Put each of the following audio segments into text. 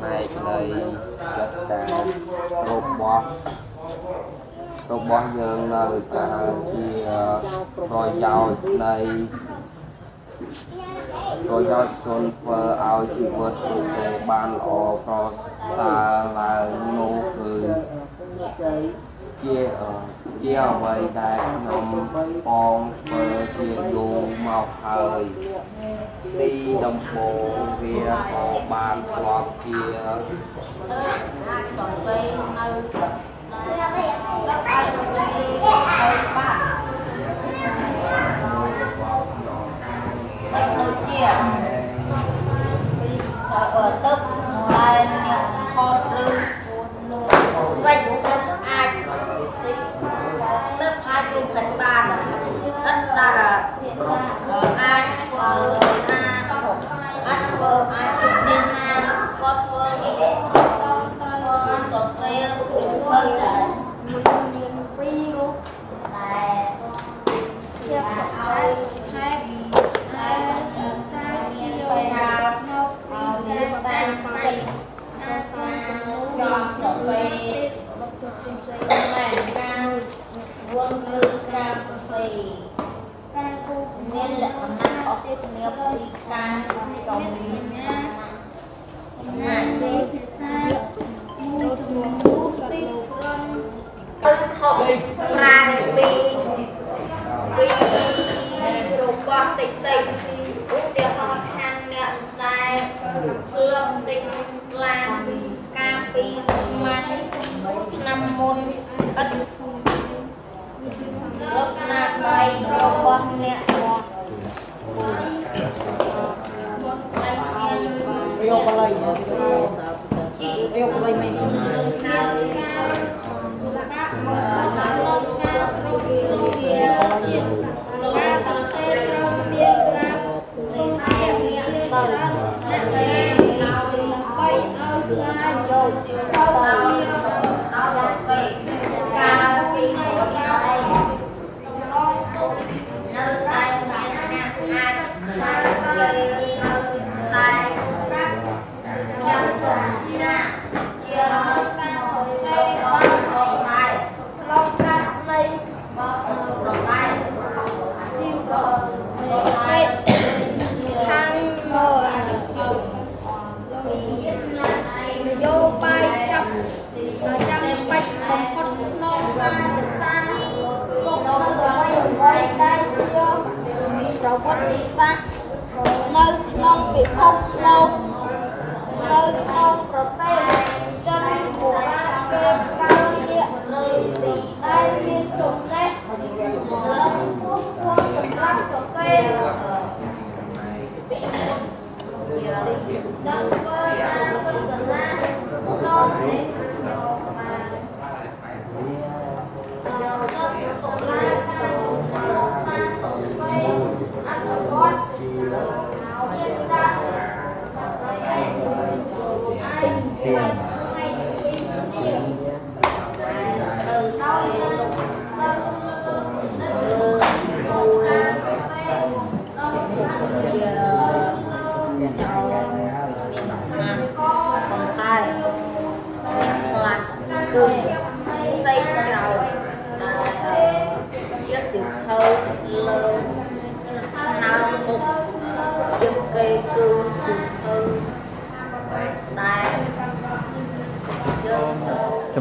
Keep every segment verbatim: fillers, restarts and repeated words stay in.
Này đây chất rốt bó rốt bó dương nơi chia rồi chào đây rồi cho con vợ ao chỉ vượt để ban lọ pro ta là nô cười chia chia với đại nông con vợ chuyện dù mọc thời đi đồng bộ việc họ bàn hoặc chia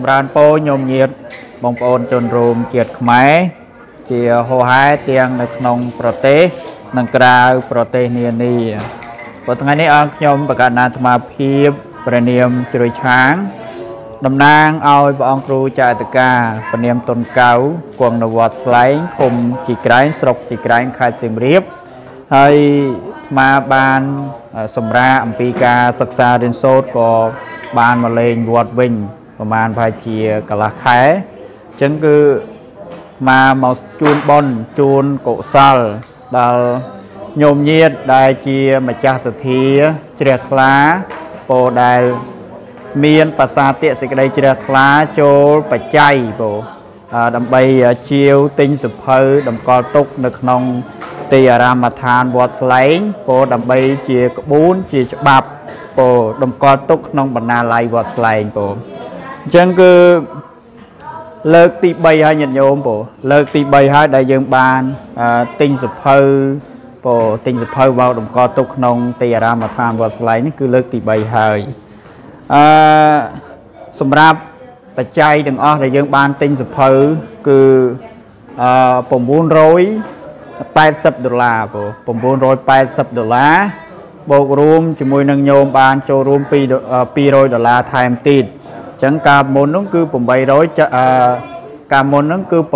Rán po nhom nhiệt bong pon chôn rôm kiệt khmai chỉ hồ hai tiếng là nông prote nâng cao prote nia nia và ngày nay ông nhom và cả nam tham hiệp premium chơi sáng đầm nang ao và ông cru chạy tất cả premium tôn cao quần đầu vợt lái cùng chỉ cái sọc chỉ cái khai sừng riệp hay mà ban sầm ra âm pi ca sắc xa đến sốt có ban mà lên vợt vinh Pemain bahagia kalah kaya, jengku ma mau cun bon cun kosal dal nyom nyet dai chia macah setia cerah kla, po dai mien pasate sekadai cerah kla col percay po, dambai chieu ting sepeu damkal tuk nek nong tiara mathan buat selain po dambai chia kebun chia cebab po domkot tuk nong banalai was lain po jeng ke lek ti bay hai nhận nhôm po lek ti bay hai đại dương ban tinh sập hơi po tinh sập hơi vào domkot tuk nong tây ra mà tham was lain này cứ lek ti bay hai sumrap pecai đừng ở đại dương ban tinh sập hơi cứ pom bún rối tám mươi đô la po pom bún rối tám mươi đô la บวกรวมជាមួយនឹងញោមបានចូលរួម ពីររយដុល្លារ ថែមទៀតអញ្ចឹងការមុននោះគឺ 800 ការមុននោះគឺ 700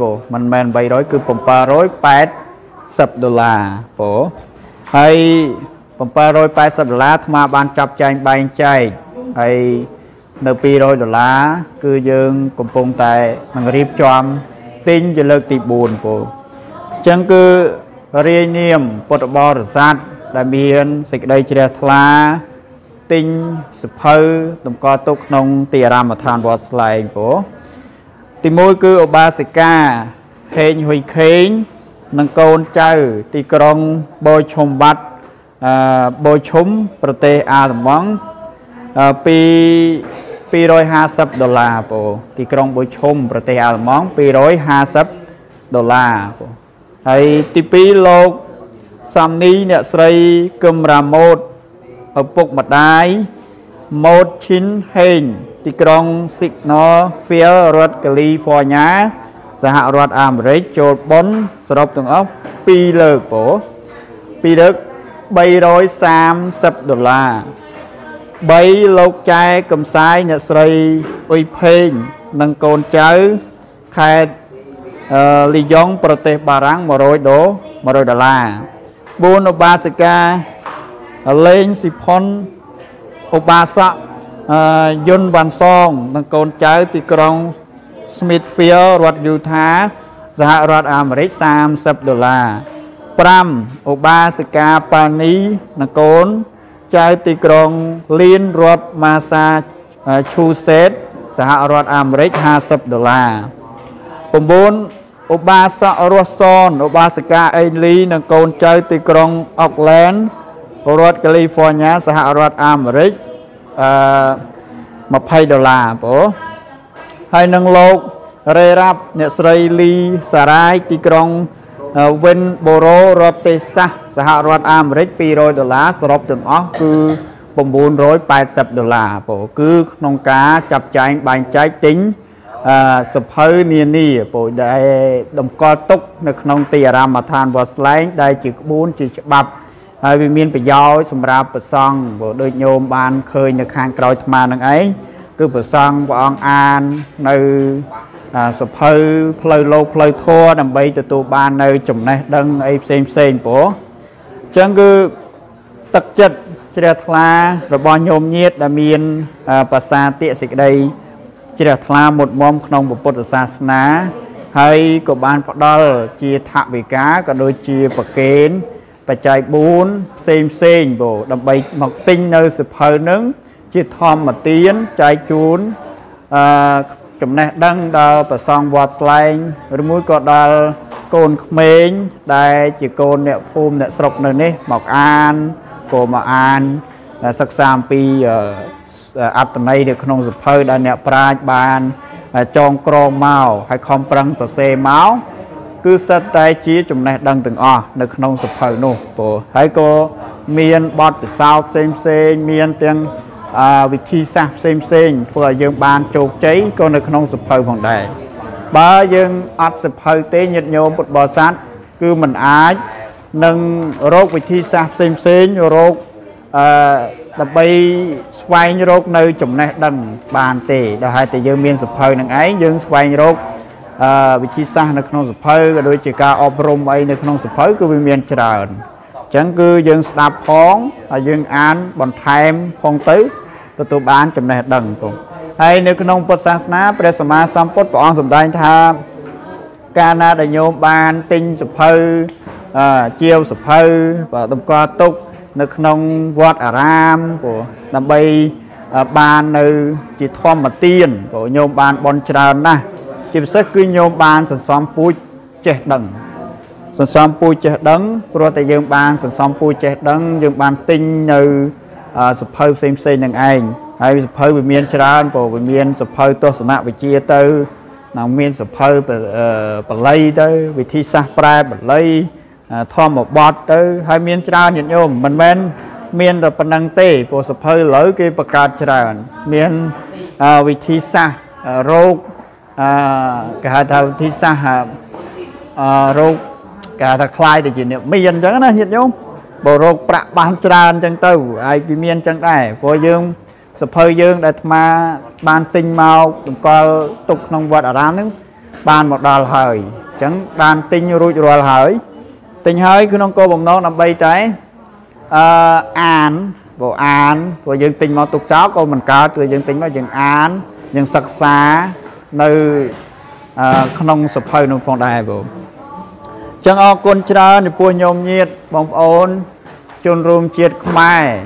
ពូ មិនមែន 800 គឺ 780ដុល្លារ ពូ ហើយ 780ដុល្លារ អាត្មាបានចាប់ចែងបែងចែក ហើយ នៅ ពីររយដុល្លារ គឺ យើង កំពុងតែ នឹង រៀបចំ ទិញ ជា លើក ទី បួន ពូ អញ្ចឹង គឺ រាយនាម ពុទ្ធបរិស័ទ ដែលមានសេចក្តីជ្រះថ្លាទិញសភៅតម្កល់ទុកក្នុងទីអារាមឋានវត្តស្លែងពូទីមួយគឺឧបាសិកាហេងហ៊ុយខេងនគរចៅទីក្រុងបូឈុំបັດបូឈុំប្រទេសអាល្លឺម៉ង់ពីររយហាសិបដុល្លារពូទីក្រុងបូឈុំប្រទេសអាល្លឺម៉ង់ពីររយហាសិបដុល្លារហើយទីពីរលោក សាមនីអ្នកស្រីកឹមរ៉ាម៉ូតឪពុកម្ដាយម៉ូតឈិនហេងទីក្រុងស៊ីដណូហ្វៀលរដ្ឋកាលីហ្វ័រញ៉ាសហរដ្ឋអាមេរិកចូលប៉ុនសរុបទាំងអស់ បូនឧបាសិកាអលេងស៊ីផុនឧបាសកយុនវ៉ាន់សងនគរចៅទីក្រុងស្មីតហ្វៀលរដ្ឋយូថាសហរដ្ឋអាមេរិក អបសាអរសនឧបាសិកាអេនលីនៅកូនចៅទីក្រុងអុកឡែនរដ្ឋកាលីហ្វ័រញ៉ាសហរដ្ឋអាមេរិក អឺសភៅនានាព្រោះដែលតម្កល់ទុកនៅក្នុងទីអារាមឋានវត្តស្លែងដែលជាក្បួនជាច្បាប់ហើយវាមានប្រយោជន៍សម្រាប់ប្រសង្ឃព្រោះដូចញោមបានឃើញនៅខាងក្រោយអាត្មានឹងឯងគឺប្រសង្ឃព្រះអង្គអាននៅសភៅផ្លូវលោកផ្លូវធម៌ដើម្បីទទួលបាននៅចំណេះដឹងអីផ្សេងផ្សេងព្រោះអញ្ចឹងគឺទឹកចិត្តជ្រះថ្លារបស់ញោមញាតដែលមាន ព្រះសាទតិសេចក្តីជ្រះថ្លាមុតមមក្នុងពុទ្ធសាសនាហើយក៏បានផ្ដល់ជាថាវិការក៏ដូចជាប្រកេនបច្ច័យ អត្តន័យនៅក្នុងសភៅដែលអ្នកប្រាជ្ញបានចងក្រងមកហើយខំប្រឹងសរសេរមកគឺសិតតែជាចំណេះដឹងទាំងអស់នៅក្នុងសភៅនោះពូហើយក៏មានបទពិសោធន៍ផ្សេងៗមានទាំងវិធីសាស្ត្រផ្សេងៗធ្វើឲ្យយើងបានជោគជ័យក៏នៅក្នុងសភៅផងដែរបើយើងអត់សភៅទេញាតិញោមពុទ្ធបរិស័ទគឺមិនអាចនឹងរកវិធីសាស្ត្រផ្សេងៗរក ដើម្បីស្វែងរកនៅចំណេះដឹងបានទេដោយហេតុតែយើងមានសភៅនឹងឯងយើងស្វែងរកវិធីសាស្ត្រនៅក្នុងសភៅក៏ដូចជាការអប់រមអីនៅក្នុងសភៅគឺវាមានច្រើនអញ្ចឹងគឺយើងស្ដាប់ផងហើយយើងអានបន្ថែមផងទៅទទួលបានចំណេះដឹងផងហើយនៅក្នុងពុទ្ធសាសនាព្រះសម្មាសម្ពុទ្ធព្រះអង្គសម្ដែងថាកាលណាដែលញោមបានទិញសភៅជាវសភៅ ដំណើរបាននៅជាធម្មទានព្រោះញោមបានបន់ច្រើនណាស់ជាពិសេសគឺញោមបានសន្សំពូជចេះដឹងសន្សំពូជចេះដឹងព្រោះតែយើងបានសន្សំពូជចេះដឹងយើងបានទិញនៅ អ วิธีสะโรคกะหา โรคกาตะคลายទៅជា អរគុណច្រើនចំពោះញោមញាតិបងប្អូនជនរួមជាតិខ្មែរ ពីរយដុល្លារ បីរយដុល្លារ សម្រាប់ចាប់ចែងទោះតែទិញសិភៅប្រកេនប្រសងអានអានឹងគឺសិតតែបុណ្យកុសល ជូនបនជូនកសាលចំពោះញាតិញោមទាំងអស់ដែលតែងតែចូលរួមក្នុងការកសាងនានាក្នុងទីអារាម វណ្ណៈសុខៈពលៈកំបីគ្លៀងគ្លាតឡើយសម្បត្តិបីសម្បត្តិមโนសម្បត្តិទេវតាសម្បត្តិអាចារ្យគឺសម្បត្តិព្រះនិព្វានបានសុខសែនសាននៅក្នុងអត្តលោកកំបីខានពោអញ្ចឹងគឺញោមទាំងអស់សូមឲ្យមានសុខភាពល្អហើយចូលរួមចូលរួមកសាងនៅសមត្ថភាពនានាក្ន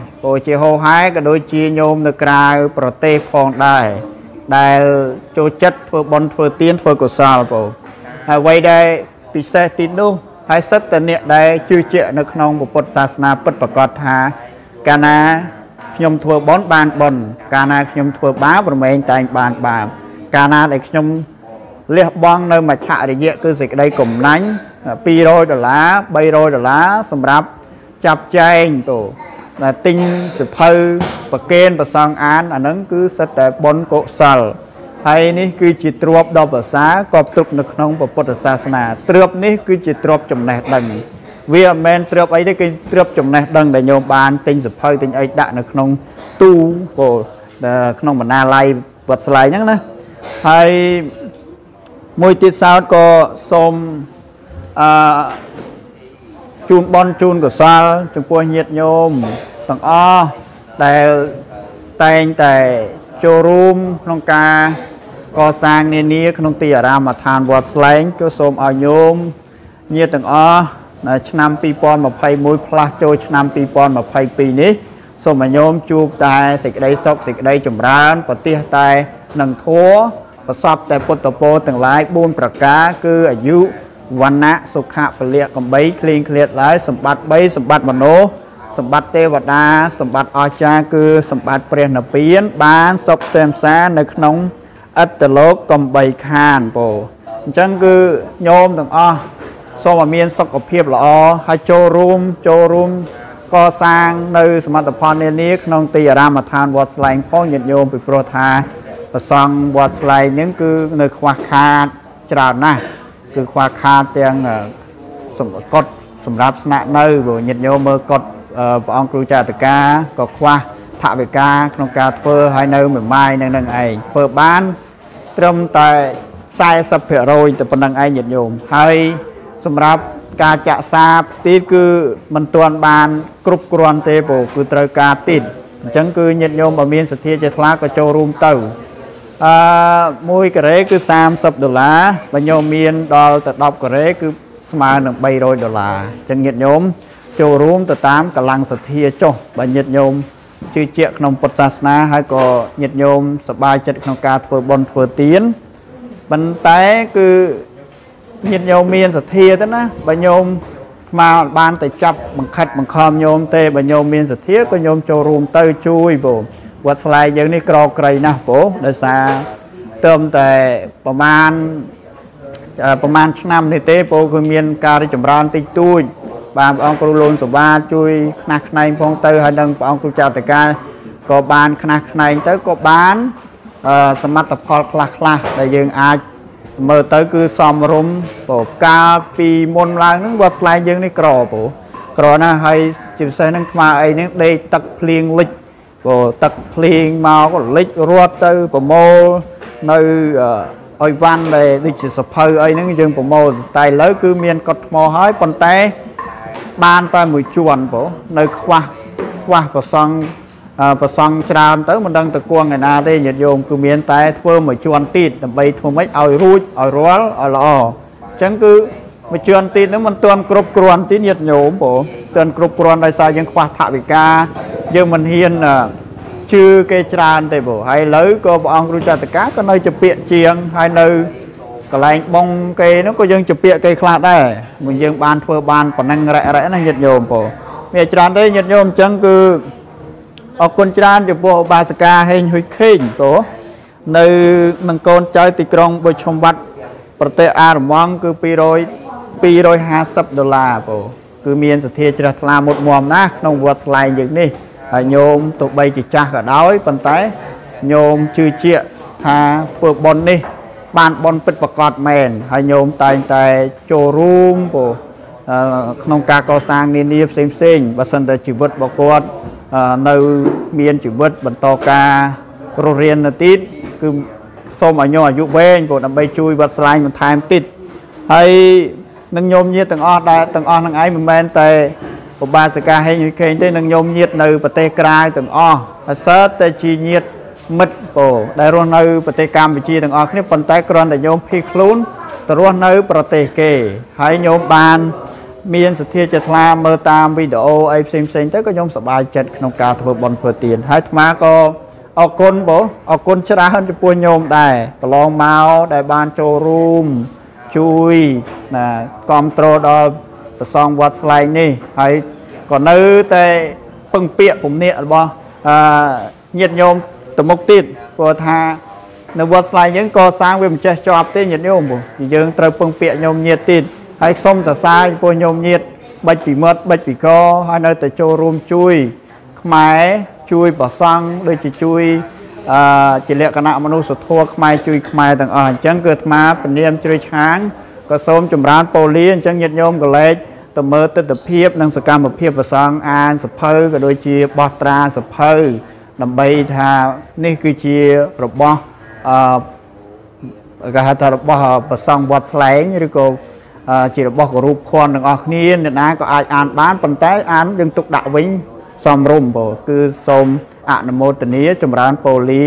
ុងទីអារាមដ្ឋានវត្តស្លែងផងញាតិញោមពិព្រោះថាប្រសងវត្តស្លែងនឹងគឺនៅខ្វះខាត ច្រើនណាស់គឺខ្វះខាតទាំងសម្បកត់សម្រាប់ស្នាក់នៅញាតិញោម មួយការ៉េគឺ សាមសិបដុល្លារ បើញោមមានដល់ទៅ ដប់ការ៉េ គឺស្មើនឹង បីរយដុល្លារ ចឹងញាតិញោមចូលរួមទៅតាមកម្លាំងសទ្ធាចុះ បើញាតិញោមជឿជាក់ក្នុងពុទ្ធសាសនា ហើយក៏ញាតិញោមសប្បាយចិត្តក្នុងការធ្វើបុណ្យធ្វើទាន ប៉ុន្តែគឺញាតិញោមមានសទ្ធាទៅណា បើញោមមកបានទៅចាប់បង្ខិតបង្ខំញោមទេ បើញោមមានសទ្ធា ក៏ញោមចូលរួមទៅជួយបង វត្តស្លែងយើងនេះក្រក្រៃណាស់បងដោយសារ ទឹកភ្លៀងមកក៏លិចរត់ទៅប្រមូលនៅអុយវ៉ាន់ដែលដូចជាសភៅអីហ្នឹងយើងប្រមូលតែឥឡវគឺមាន ជឿគេច្រើនទេបងហើយឥឡូវក៏ព្រះអង្គគ្រូចតកាក៏នៅជាពាកជាងហើយនៅកន្លែងបងគេនោះក៏យើងជាពាកគេខ្លះដែរយើងបានធ្វើបានប៉ុណ្ណឹងរ៉ែរ៉ែណាញាតិញោមបងមានច្រើនទេញាតិញោមអញ្ចឹងគឺអ នៅមានជីវិតបន្តការរស់រាននៅទីគឺសូមឲ្យញោមអាយុវែងព្រោះដើម្បីជួយវត្តស្លាញបន្ថែមទៀតហើយនឹងញោម មានសទ្ធាជាថ្លាមើលតាមវីដេអូអីផ្សេងៗទៅក៏ខ្ញុំសប្បាយចិត្តក្នុងការធ្វើបុណ្យធ្វើទានហើយអាត្មាក៏អរគុណបងអរគុณច្រើនចំពោះញោមដែរប្រឡងមកដែលបានចូលរួមជួយណាគាំទ្រដល់ប្រសងវត្តស្លែងនេះហើយក៏នៅតែពឹងពាក់ពំនាក់របស់ញាតិញោមទៅមុខទៀតព្រោះថានៅវត្តស្លែងហ្នឹងក៏សាងវាមិនចេះចប់ទេញាតិញោមបងយើងត្រូវពឹងពាក់ញោមញាតិតិច ហើយសូមតសាយពួកញោមញាតិបិទពីមាត់បិទពីកហើយនៅតែចូលរួមជួយខ្មែរជួយប្រសង់ដូចជាជួយជាលក្ខណៈមនុស្សធម៌ខ្មែរជួយខ្មែរទាំងអស់អញ្ចឹងគឺអាត្មាព្រានាមជ្រោយឆាងក៏សូមចម្រើនពរលាអញ្ចឹងញាតិញោមក៏លេចទៅមើលទិដ្ឋភាពនិងសកម្មភាពប្រសង់អានសភៅក៏ដូចជាបោះត្រាសភៅដើម្បីថានេះគឺជារបស់បរោបខន អ្នកណាក៏អាចអានបានប៉ុន្តែអានយើងទុកដាក់វិញសមរម្យព្រោះគឺសូមអនុមោទនាចម្រើនពរលា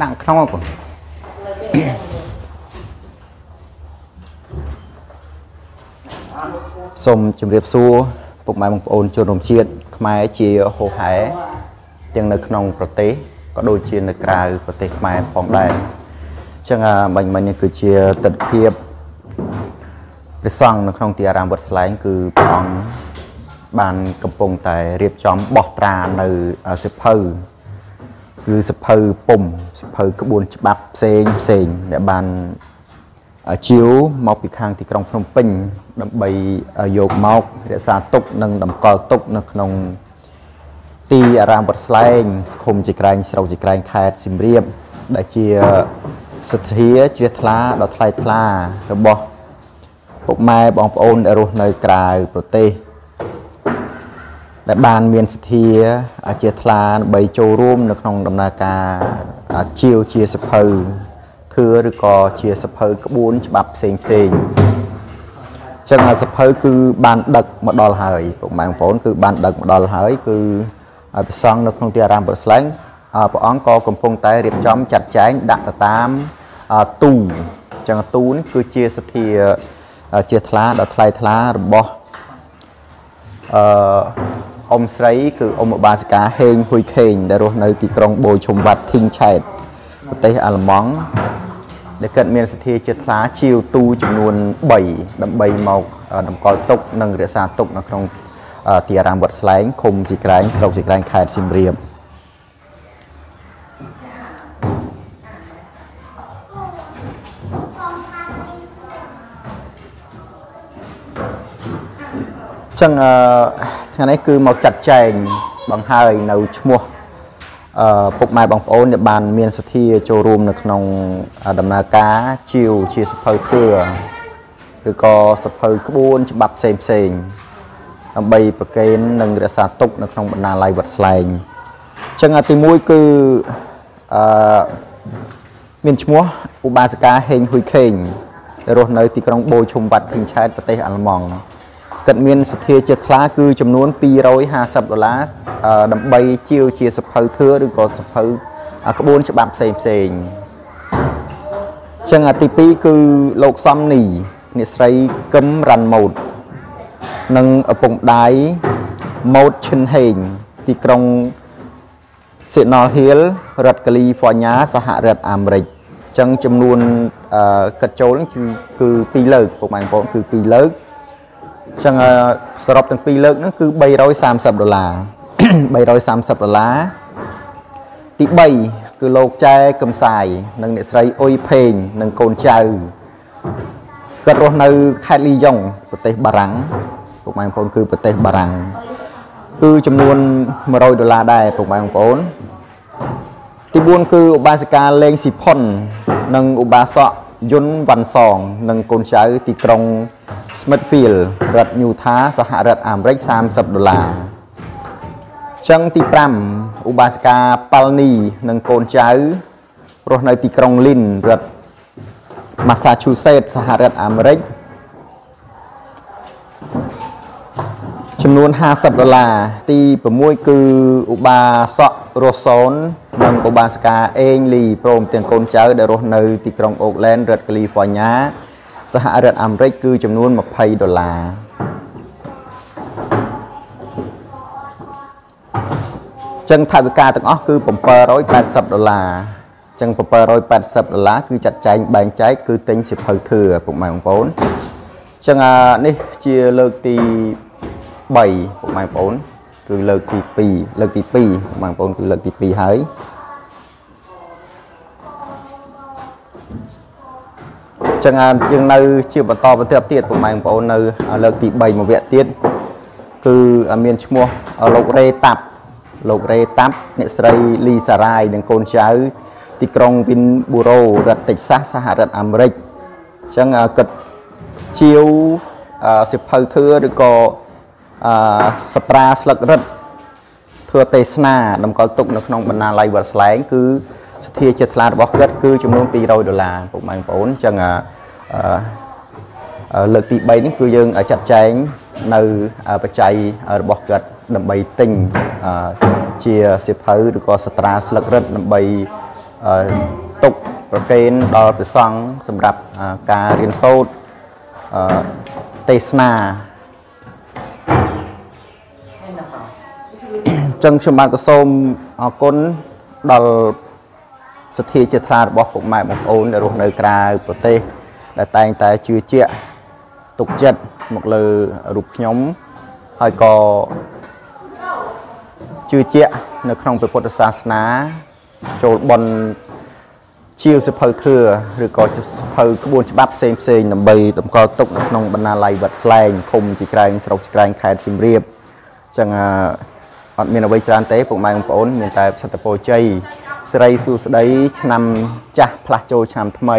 ដាក់ដាក់ក្នុងហ្នឹងសូមជម្រាបសួរពុកម៉ែបងប្អូនជនរួមជាតិខ្មែរជាហូហែទាំងនៅក្នុងប្រទេសក៏ដូចជានៅក្រៅប្រទេសខ្មែរផងដែរអញ្ចឹងមិញមិញនេះគឺជាទិដ្ឋភាពព្រះសង្ឃនៅក្នុងទីអារាមវត្តស្លែងគឺព្រះអង្គបានកំពុងតែរៀបចំបោះត្រានៅសិភៅគឺសភៅពុំសភៅក្បួនច្បាប់ផ្សេងផ្សេងដែលបានជាវមកពីខាងទីក្រុងភ្នំពេញដើម្បីយកមករក្សាទុកនិងតម្កល់ទុកនៅក្នុងទីអារាមវត្តស្លែងឃុំជាក្រែងស្រុកជាក្រែងខេត្តសៀមរាបដែលជា Setia cerita dot lai tla reboh Puk mai bong pon eruh nơi krai prote Ban mien setia cerita la bay châu room nơi nong đầm naka chiêu chia sập hư Khưa rực cò chia sập hư các bốn chập xèn xèn Chẳng là sập hư cứ ban đực một đòn hời Puk mai pon cứ ban đực một đòn hời cứ Song nơi nong tia ram bớt slang Puk ong co cầm phong tay riệp chom chặt chém đặt tam tù chẳng tún cứ chia sẻ thì chia thá đó thay thá bỏ ông sấy cứ ông bà cá hên hui khền để rồi nơi thì con bồi chùm vật thinh chạy tây ăn món để cận miền thì chia thá chiều tu chùm luôn bảy đậm bảy màu đậm còi tục nâng rễ sa tục nó không tia ram bật sánh khum chỉ cái sầu chỉ cái khai sim riềm chẳng thế này cứ một chặt chèn bằng hai nấu mua phục mai bằng ôn để bàn miền sơ thi châu room được nòng đầm na cá chiều chia sập hơi cửa rồi có sập hơi cứ buôn chụp bắp xem xem bay bậc cái nâng để xả tục được nòng bàn lai vật sành chẳng là tìm mũi cứ miền mua ubasaka hình hui kềnh rồi nơi thì con bồi chùm vật hình trái và tây ăn mòn cận miền sê chia khá cứ chấm nón pi rồi hà sập lá đầm bay chiêu chia sập hơi thưa đừng có sập hơi các bốn chụp bám sền sền chẳng là tivi cứ lộc xăm nỉ nè say cấm rằn một nâng ở vùng đáy một chân hình thì trong sẽ nói hiếu rật California xã hạ rật Amric chẳng chấm nón cật trốn cứ cứ pi lớn của mảnh vốn cứ pi lớn chẳng sở rộp từng pi lớn nó cứ bay rối sam sập đô la bay rối sam sập đô la tí bay cứ lột chai cầm xài nâng nệ sấy ôi phèn nâng cồn chầu cất rô nơi khai ly dòng bờ tây bà răng của mày con cứ bờ tây bà răng cứ chấm luôn mà rồi đô la đài của mày con tí buôn cứ ubasaka lên xì phòn nâng ubasọ yun văn sòng nâng cồn chầu tí trong Smithfield រដ្ឋ Utah សហរដ្ឋអាមេរិកសាមសិបដុល្លារចង្ទី5ឧបាសិកាប៉ាល់នីនិងកូនចៅរស់នៅទីក្រុង Lynn រដ្ឋ Massachusetts សហរដ្ឋអាមេរិកចំនួនហាសិបដុល្លារទី6គឺឧបាសករស់សូននិងឧបាសិកាអេងលីព្រមទាំងកូនចៅដែលរស់នៅទីក្រុង Oakland រដ្ឋ California សហរដ្ឋអាមេរិកគឺចំនួនยี่สิบดอลลาร์ ចឹងថវិកាទាំងអស់គឺเจ็ดร้อยแปดสิบดอลลาร์ ចឹងเจ็ดร้อยแปดสิบดอลลาร์គឺចាត់ចែងបែងចែកគឺទិញសិភៅធឿពុកម៉ែបងប្អូនចឹងនេះជាលើកទី3ពុកម៉ែបងប្អូនគឺលើកទី2លើកទី2ពុកម៉ែបងប្អូនគឺលើកទី2ហើយchẳng hạn chừng nơi chưa bật to bật tiếp của mày của ông nơi lợi tỷ bảy một vẹn tiết cứ miền mua ở lộc rê tạp lộc rê tạp nghệ srei ly sarai đừng côn cháu thì trong vin bureau đặt tịch sát xã hạ đặt Amric chẳng cực chiếu sập hơi thưa được có spra sạc rất thưa tesna nằm có tục nó không bận lai vật láng cứ thì chật là bóc kết cứ chấm luôn pi rồi đô la của mày bốn chẳng à lực tị bay những cư dân ở chặt chém nơi ở chạy ở bóc kết đầm bay tình chia xếp hư được có stress lực rất đầm bay tục protein đo từ xăng sầm đập cá riên sốt tesna chẳng chấm bạn có xôm con đoสถิติธาตุบอกผมหมายบอกโอนในรูปในกราบประเทศแต่แต่งแต่ชื่อเจี๊ยตกจัดหมดเลยรูปย้อมไอคอชื่อเจี๊ยในขนมเป็นพุทธศาสนาโจทย์บอลชิลสเปอร์เถื่อหรือก็สเปอร์กระบวนฉบับเซมเซนนำไปนำก็ตกในขนมบรรณาลัยวัดแสลงคมจิกรายสระจิกรายแขนซิมเรียบจังอ่ะอันมีนเอาไว้จานเต้ผมหมายบอกโอนมีแต่สัตว์โปรเจย์ ស្រីសុស្ដីឆ្នាំចាស់ផ្លាស់ចូលឆ្នាំថ្មី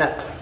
Riêng